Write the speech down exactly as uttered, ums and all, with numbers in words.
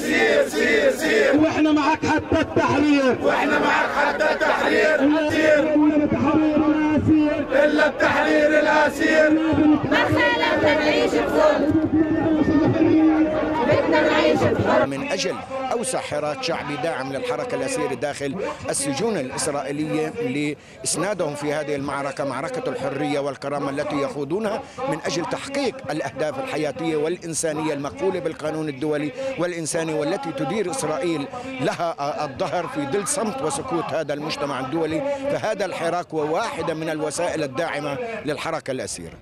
سير سير سير واحنا معاك حتى التحرير، واحنا معاك حتى التحرير. سير ولا التحرير الاسير، الا التحرير الاسير. مثلا بنعيش من أجل أوسع حراك شعبي داعم للحركة الأسير داخل السجون الإسرائيلية لإسنادهم في هذه المعركة، معركة الحرية والكرامة التي يخوضونها من أجل تحقيق الأهداف الحياتية والإنسانية المقولة بالقانون الدولي والإنساني، والتي تدير إسرائيل لها الظهر في ظل صمت وسكوت هذا المجتمع الدولي. فهذا الحراك هو واحدة من الوسائل الداعمة للحركة الأسير.